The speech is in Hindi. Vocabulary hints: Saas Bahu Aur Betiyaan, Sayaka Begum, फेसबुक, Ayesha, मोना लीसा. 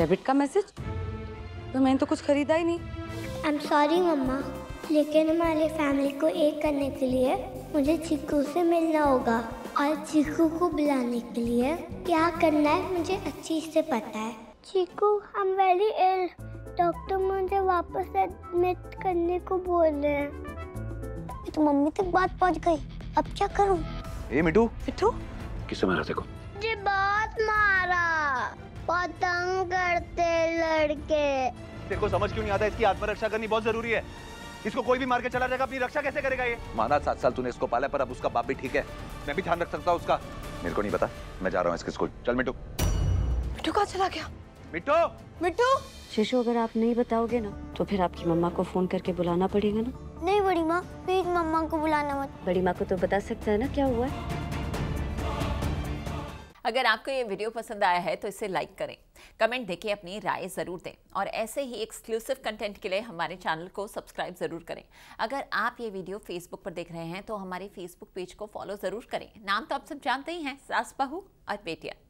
डेबिट का मैसेज? तो मैंने तो कुछ खरीदा ही नहीं। आई एम सॉरी मम्मा, लेकिन हमारे फैमिली को एक करने के लिए मुझे चीकू से मिलना होगा और चीकू को बुलाने के लिए क्या करना है मुझे अच्छी से पता है। Chiku, I am very ill, doctor मुझे वापस एडमिट करने को बोल रहे हैं। तो मम्मी तक बात पहुंच गई, अब क्या करूं? ए मिठू, मिठू किससे मारा तेको? जी बहुत मारा, बहुत तंग करते लड़के। तेरे को समझ क्यों नहीं आता, इसकी आत्मरक्षा करनी बहुत जरूरी है। इसको कोई भी मार के चला जाएगा, अपनी रक्षा कैसे करेगा ये? माना 7 साल तूने इसको पाला, पर अब उसका बाप भी ठीक है, मैं भी ध्यान रख सकता हूँ उसका। मेरे को नहीं पता, मैं जा रहा हूँ इसके स्कूल। चल मिठू। मिठू कहाँ चला गया? मिठू, मिठू। शीशु, अगर आप नहीं बताओगे ना तो फिर आपकी मम्मा को फोन करके बुलाना पड़ेगा ना। नहीं बड़ी माँ, प्लीज मम्मा को बुलाना मत। बड़ी माँ को तो बता सकता है ना क्या हुआ है। अगर आपको ये वीडियो पसंद आया है तो इसे लाइक करें, कमेंट देके अपनी राय ज़रूर दें और ऐसे ही एक्सक्लूसिव कंटेंट के लिए हमारे चैनल को सब्सक्राइब ज़रूर करें। अगर आप ये वीडियो फेसबुक पर देख रहे हैं तो हमारे फेसबुक पेज को फॉलो ज़रूर करें। नाम तो आप सब जानते ही हैं, सास बहू और बेटियां।